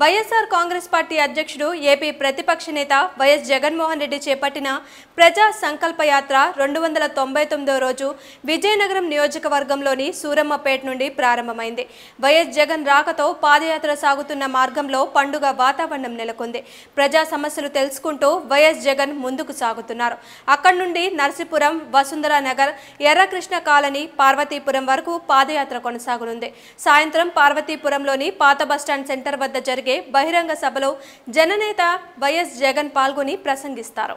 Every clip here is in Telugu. వైఎస్ఆర్ కాంగ్రెస్ పార్టీ అధ్యక్షుడు ఏపీ ప్రతిపక్ష నేత వైఎస్ జగన్మోహన్ రెడ్డి చేపట్టిన ప్రజా సంకల్ప యాత్ర 299వ రోజు విజయనగరం నియోజకవర్గంలోని సూరమ్మపేట నుండి ప్రారంభమైంది. వైఎస్ జగన్ రాకతో పాదయాత్ర సాగుతున్న మార్గంలో పండుగ వాతావరణం నెలకొంది. ప్రజా సమస్యలు తెలుసుకుంటూ వైఎస్ జగన్ ముందుకు సాగుతున్నారు. అక్కడి నుండి నర్సీపురం, వసుంధర నగర్, ఎర్రకృష్ణ కాలనీ, పార్వతీపురం వరకు పాదయాత్ర కొనసాగనుంది. సాయంత్రం పార్వతీపురంలోని పాత బస్టాండ్ సెంటర్ వద్ద జరిగే బహిరంగ సభలో జననేత వైఎస్ జగన్ పాల్గొని ప్రసంగిస్తారు.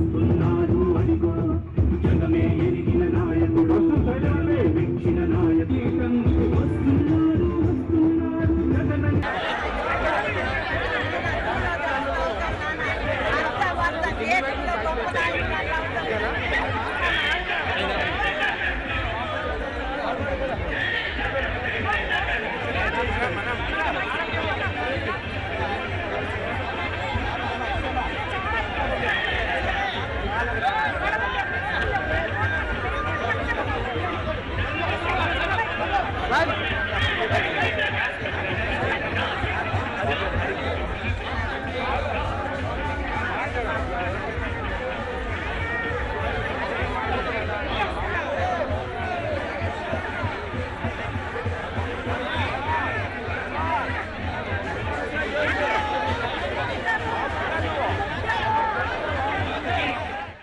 Right.